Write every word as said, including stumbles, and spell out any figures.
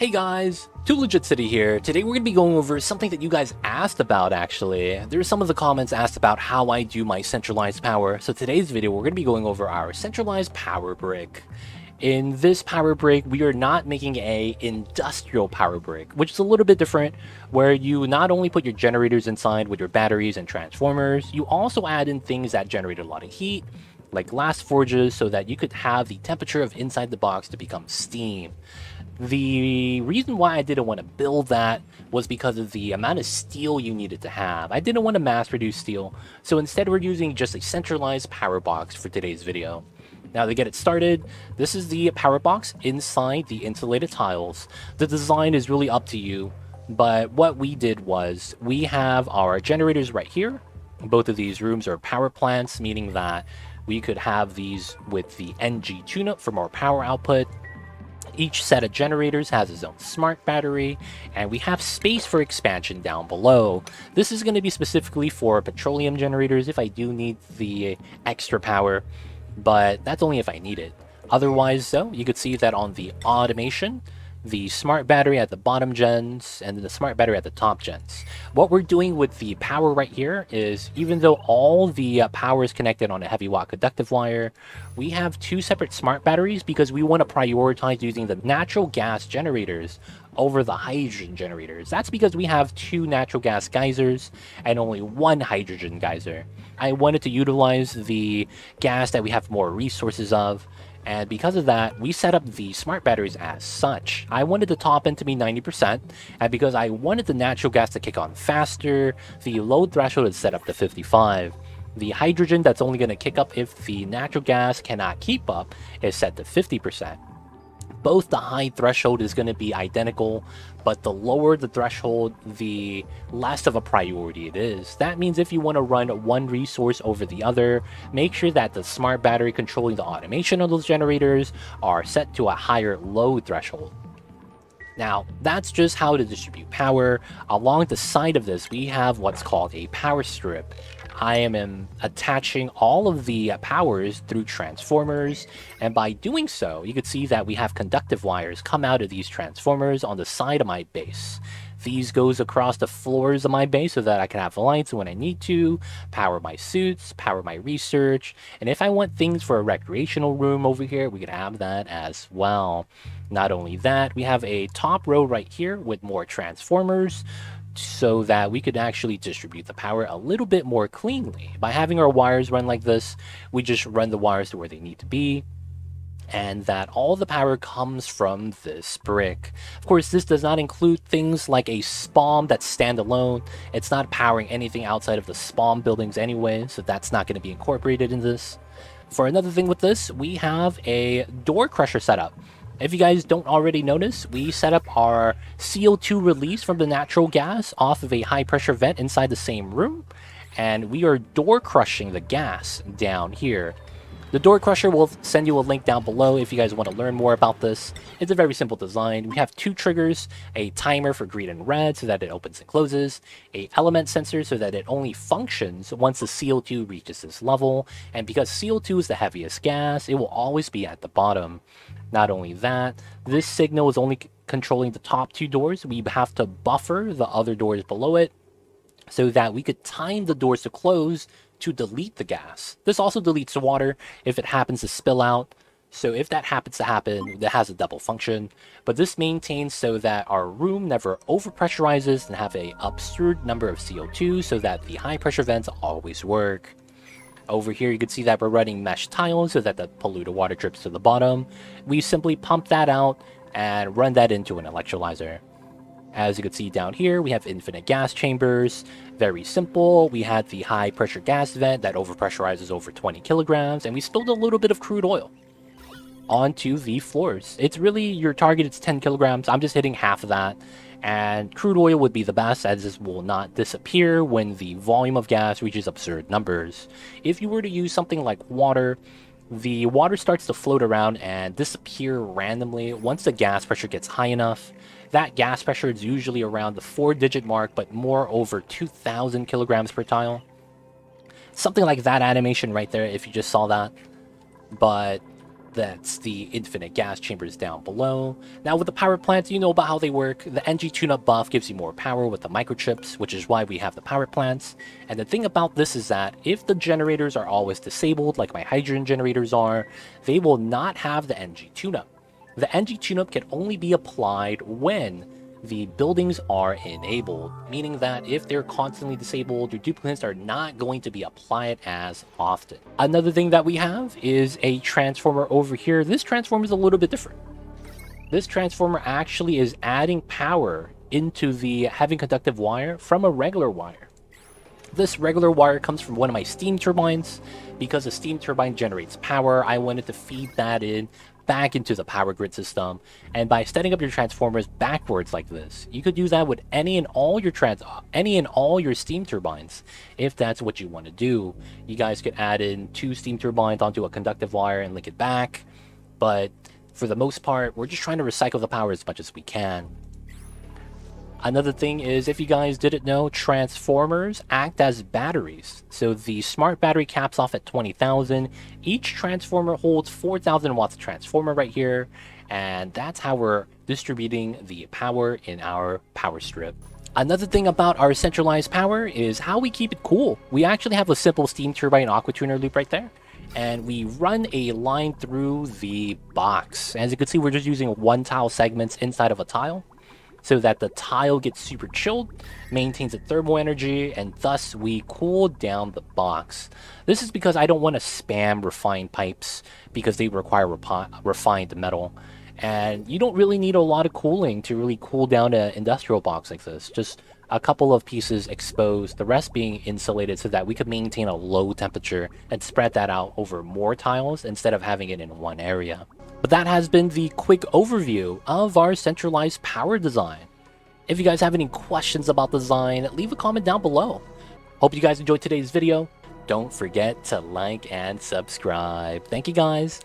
Hey guys, two Legit City here. Today we're going to be going over something that you guys asked about actually. There are some of the comments asked about how I do my centralized power. So today's video we're going to be going over our centralized power brick. In this power brick, we are not making a industrial power brick, which is a little bit different, where you not only put your generators inside with your batteries and transformers, you also add in things that generate a lot of heat, like glass forges, so that you could have the temperature of inside the box to become steam. The reason why I didn't want to build that was because of the amount of steel you needed to have. I didn't want to mass produce steel, so instead we're using just a centralized power box for today's video. Now to get it started, this is the power box inside the insulated tiles. The design is really up to you, but what we did was we have our generators right here. Both of these rooms are power plants, meaning that we could have these with the N G tune-up for more power output. Each set of generators has its own smart battery, and we have space for expansion down below. This is going to be specifically for petroleum generators if I do need the extra power, but that's only if I need it. Otherwise, though, you could see that on the automation, the smart battery at the bottom gens and the smart battery at the top gens. What we're doing with the power right here is, even though all the uh, power is connected on a heavy watt conductive wire, we have two separate smart batteries because we want to prioritize using the natural gas generators over the hydrogen generators. That's because we have two natural gas geysers and only one hydrogen geyser. I wanted to utilize the gas that we have more resources of, and because of that, we set up the smart batteries as such. I wanted the top end to be ninety percent, and because I wanted the natural gas to kick on faster, the load threshold is set up to fifty-five. The hydrogen that's only going to kick up if the natural gas cannot keep up is set to fifty percent. Both the high threshold is going to be identical, but the lower the threshold, the less of a priority it is. That means if you want to run one resource over the other, make sure that the smart battery controlling the automation of those generators are set to a higher load threshold. Now, that's just how to distribute power. Along the side of this, we have what's called a power strip. I am attaching all of the powers through transformers, and by doing so, you can see that we have conductive wires come out of these transformers on the side of my base. These goes across the floors of my base so that I can have lights when I need to, power my suits, power my research, and if I want things for a recreational room over here, we could have that as well. Not only that, we have a top row right here with more transformers, so that we could actually distribute the power a little bit more cleanly. By having our wires run like this, we just run the wires to where they need to be, and that all the power comes from this brick. Of course, this does not include things like a SPOM that's standalone. It's not powering anything outside of the SPOM buildings anyway, so that's not going to be incorporated in this. For another thing with this, we have a door crusher setup. If you guys don't already notice, we set up our C O two release from the natural gas off of a high pressure vent inside the same room, and we are door crushing the gas down here. The door crusher will send you a link down below if you guys want to learn more about this. It's a very simple design. We have two triggers, a timer for green and red so that it opens and closes, a element sensor so that it only functions once the C O two reaches this level, and because C O two is the heaviest gas, it will always be at the bottom. Not only that, this signal is only controlling the top two doors. We have to buffer the other doors below it so that we could time the doors to close to delete the gas. This also deletes the water if it happens to spill out. So if that happens to happen, that has a double function. But this maintains so that our room never overpressurizes and have an absurd number of C O two so that the high pressure vents always work. Over here, you can see that we're running mesh tiles so that the polluted water drips to the bottom. We simply pump that out and run that into an electrolyzer. As you can see down here, we have infinite gas chambers. Very simple. We had the high pressure gas vent that overpressurizes over twenty kilograms, and we spilled a little bit of crude oil onto the floors. It's really your target, it's ten kilograms. I'm just hitting half of that. And crude oil would be the best, as this will not disappear when the volume of gas reaches absurd numbers. If you were to use something like water, the water starts to float around and disappear randomly once the gas pressure gets high enough. That gas pressure is usually around the four digit mark, but more over two thousand kilograms per tile. Something like that animation right there, if you just saw that. But That's the infinite gas chambers down below. Now with the power plants, you know about how they work. The N G tune-up buff gives you more power with the microchips, which is why we have the power plants. And the thing about this is that if the generators are always disabled, like my hydrogen generators are, they will not have the N G tune-up. The N G tune-up can only be applied when the buildings are enabled, meaning that if they're constantly disabled, your duplicates are not going to be applied as often. Another thing that we have is a transformer over here. This transformer is a little bit different. This transformer actually is adding power into the heavy conductive wire from a regular wire. This regular wire comes from one of my steam turbines. Because a steam turbine generates power, I wanted to feed that in back into the power grid system, and by setting up your transformers backwards like this, you could do that with any and all your trans any and all your steam turbines if that's what you want to do. You guys could add in two steam turbines onto a conductive wire and link it back, but for the most part we're just trying to recycle the power as much as we can. Another thing is, if you guys didn't know, transformers act as batteries. So the smart battery caps off at twenty thousand. Each transformer holds four thousand watts of transformer right here. And that's how we're distributing the power in our power strip. Another thing about our centralized power is how we keep it cool. We actually have a simple steam turbine aquatuner loop right there. And we run a line through the box. As you can see, we're just using one tile segments inside of a tile, so that the tile gets super chilled, maintains its thermal energy, and thus we cool down the box. This is because I don't want to spam refined pipes because they require refined metal. And you don't really need a lot of cooling to really cool down an industrial box like this. Just a couple of pieces exposed, the rest being insulated so that we could maintain a low temperature and spread that out over more tiles instead of having it in one area. But that has been the quick overview of our centralized power design. If you guys have any questions about the design, leave a comment down below. Hope you guys enjoyed today's video. Don't forget to like and subscribe. Thank you guys.